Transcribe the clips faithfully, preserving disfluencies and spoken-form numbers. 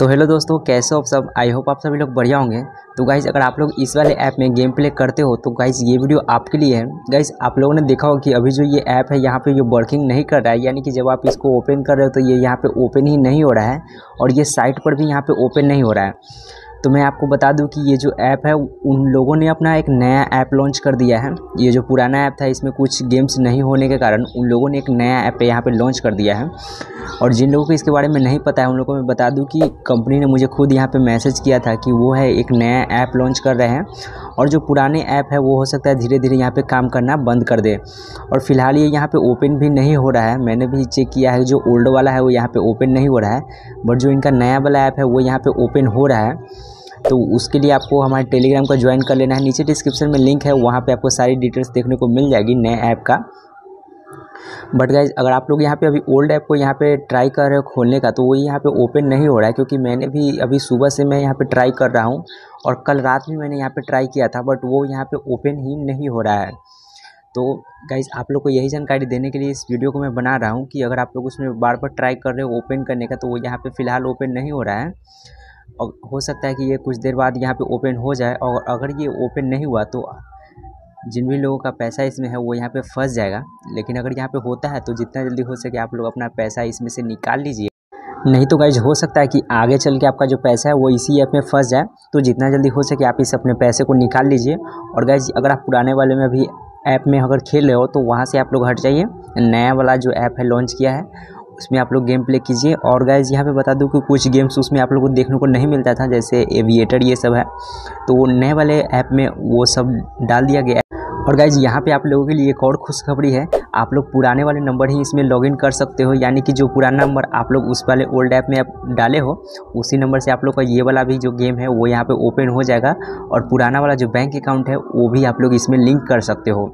तो हेलो दोस्तों, कैसे हो आप सब। आई होप आप सभी लोग बढ़िया होंगे। तो गाइज़, अगर आप लोग इस वाले ऐप में गेम प्ले करते हो तो गाइज़ ये वीडियो आपके लिए है। गाइज़, आप लोगों ने देखा हो कि अभी जो ये ऐप है यहाँ पे ये वर्किंग नहीं कर रहा है, यानी कि जब आप इसको ओपन कर रहे हो तो ये यहाँ पे ओपन ही नहीं हो रहा है और ये साइट पर भी यहाँ पे ओपन नहीं हो रहा है। तो मैं आपको बता दूं कि ये जो ऐप है उन लोगों ने अपना एक नया ऐप लॉन्च कर दिया है। ये जो पुराना ऐप था इसमें कुछ गेम्स नहीं होने के कारण उन लोगों ने एक नया ऐप यहाँ पे लॉन्च कर दिया है। और जिन लोगों को इसके बारे में नहीं पता है उन लोगों को मैं बता दूं कि कंपनी ने मुझे खुद यहाँ पे मैसेज किया था कि वो है एक नया ऐप लॉन्च कर रहे हैं और जो पुराने ऐप है वो हो सकता है धीरे धीरे यहाँ पर काम करना बंद कर दे। और फिलहाल ये यहाँ पर ओपन भी नहीं हो रहा है। मैंने भी चेक किया है, जो ओल्ड वाला है वो यहाँ पर ओपन नहीं हो रहा है, बट जो इनका नया वाला ऐप है वो यहाँ पर ओपन हो रहा है। तो उसके लिए आपको हमारे टेलीग्राम का ज्वाइन कर लेना है। नीचे डिस्क्रिप्शन में लिंक है, वहाँ पे आपको सारी डिटेल्स देखने को मिल जाएगी नए ऐप का। बट गाइज, अगर आप लोग यहाँ पे अभी ओल्ड ऐप को यहाँ पे ट्राई कर रहे हो खोलने का तो वो यहाँ पे ओपन नहीं हो रहा है, क्योंकि मैंने भी अभी सुबह से मैं यहाँ पे ट्राई कर रहा हूँ और कल रात भी मैंने यहाँ पे ट्राई किया था, बट वो यहाँ पे ओपन ही नहीं हो रहा है। तो गाइज़, आप लोग को यही जानकारी देने के लिए इस वीडियो को मैं बना रहा हूँ कि अगर आप लोग उसमें बार बार ट्राई कर रहे हो ओपन करने का तो वो यहाँ पर फ़िलहाल ओपन नहीं हो रहा है और हो सकता है कि ये कुछ देर बाद यहाँ पे ओपन हो जाए। और अगर ये ओपन नहीं हुआ तो जिन भी लोगों का पैसा इसमें है वो यहाँ पे फंस जाएगा। लेकिन अगर यहाँ पे होता है तो जितना जल्दी हो सके आप लोग अपना पैसा इसमें से निकाल लीजिए, नहीं तो गाइज हो सकता है कि आगे चल के आपका जो पैसा है वो इसी ऐप में फंस जाए। तो जितना जल्दी हो सके आप इस अपने पैसे को निकाल लीजिए। और गाइज, अगर आप पुराने वाले में भी ऐप में अगर खेल रहे हो तो वहाँ से आप लोग हट जाइए। नया वाला जो ऐप है लॉन्च किया है उसमें आप लोग गेम प्ले कीजिए। और गाइज, यहाँ पे बता दूँ कि कुछ गेम्स उसमें आप लोग को देखने को नहीं मिलता था, जैसे एविएटर ये सब है, तो वो नए वाले ऐप में वो सब डाल दिया गया है। और गाइज, यहाँ पे आप लोगों के लिए एक और खुशखबरी है, आप लोग पुराने वाले नंबर ही इसमें लॉगिन कर सकते हो, यानी कि जो पुराना नंबर आप लोग उस वाले ओल्ड ऐप में आप डाले हो उसी नंबर से आप लोग का ये वाला भी जो गेम है वो यहाँ पे ओपन हो जाएगा। और पुराना वाला जो बैंक अकाउंट है वो भी आप लोग इसमें लिंक कर सकते हो,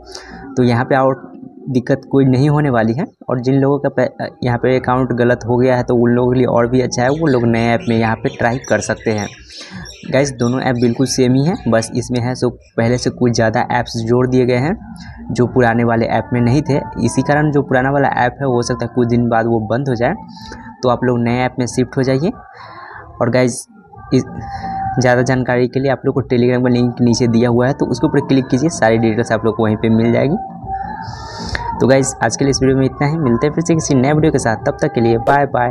तो यहाँ पर और दिक्कत कोई नहीं होने वाली है। और जिन लोगों का यहाँ पे अकाउंट गलत हो गया है तो उन लोगों के लिए और भी अच्छा है, वो लोग नए ऐप में यहाँ पे ट्राई कर सकते हैं। गाइज, दोनों ऐप बिल्कुल सेम ही है, बस इसमें है सो पहले से कुछ ज़्यादा ऐप्स जोड़ दिए गए हैं जो पुराने वाले ऐप में नहीं थे। इसी कारण जो पुराना वाला ऐप है हो सकता है कुछ दिन बाद वो बंद हो जाए, तो आप लोग नए ऐप में शिफ्ट हो जाइए। और गाइज, ज़्यादा जानकारी के लिए आप लोग को टेलीग्राम का लिंक नीचे दिया हुआ है, तो उसके ऊपर क्लिक कीजिए, सारी डिटेल्स आप लोग को वहीं पर मिल जाएगी। तो गाइज़, आज के लिए इस वीडियो में इतना ही। मिलते हैं फिर से किसी नए वीडियो के साथ, तब तक के लिए बाय बाय।